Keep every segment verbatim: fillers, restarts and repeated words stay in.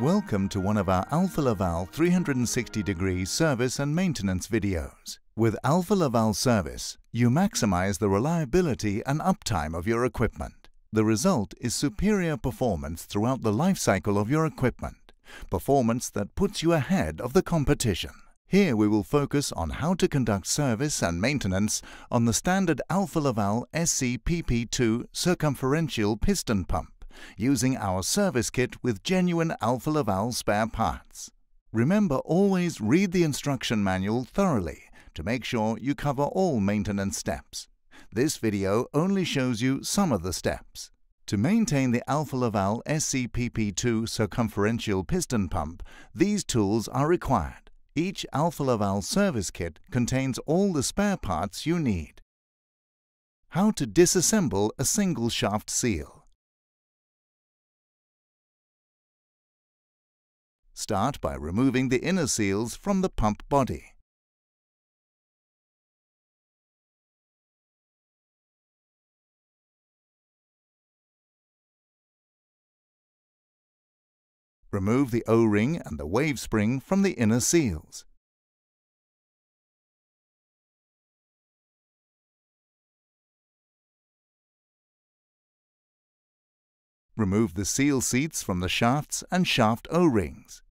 Welcome to one of our Alfa Laval three sixty degree service and maintenance videos. With Alfa Laval service, you maximize the reliability and uptime of your equipment. The result is superior performance throughout the life cycle of your equipment, performance that puts you ahead of the competition. Here we will focus on how to conduct service and maintenance on the standard Alfa Laval S C P P two circumferential piston pump, using our service kit with genuine Alfa Laval spare parts. Remember, always read the instruction manual thoroughly to make sure you cover all maintenance steps. This video only shows you some of the steps. To maintain the Alfa Laval S C P P two circumferential piston pump, these tools are required. Each Alfa Laval service kit contains all the spare parts you need. How to disassemble a single shaft seal. Start by removing the inner seals from the pump body. Remove the O-ring and the wave spring from the inner seals. Remove the seal seats from the shafts and shaft O-rings.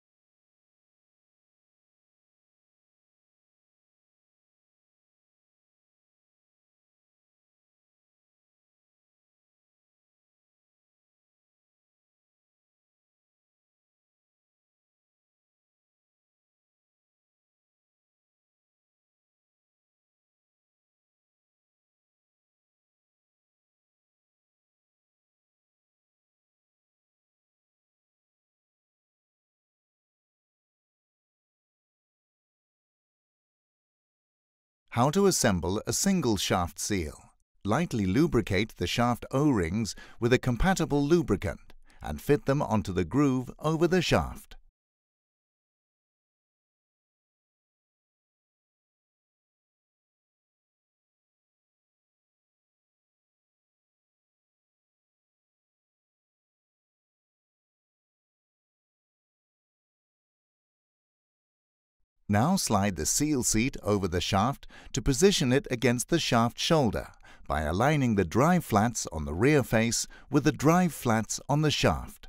How to assemble a single shaft seal. Lightly lubricate the shaft O-rings with a compatible lubricant and fit them onto the groove over the shaft. Now slide the seal seat over the shaft to position it against the shaft shoulder by aligning the drive flats on the rear face with the drive flats on the shaft.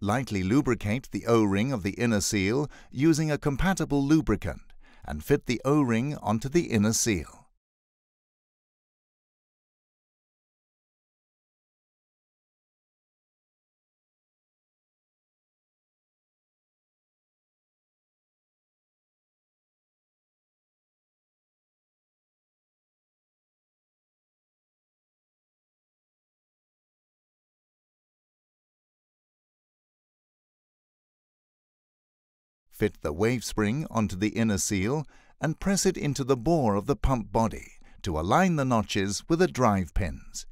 Lightly lubricate the O-ring of the inner seal using a compatible lubricant and fit the O-ring onto the inner seal. Fit the wave spring onto the inner seal and press it into the bore of the pump body to align the notches with the drive pins.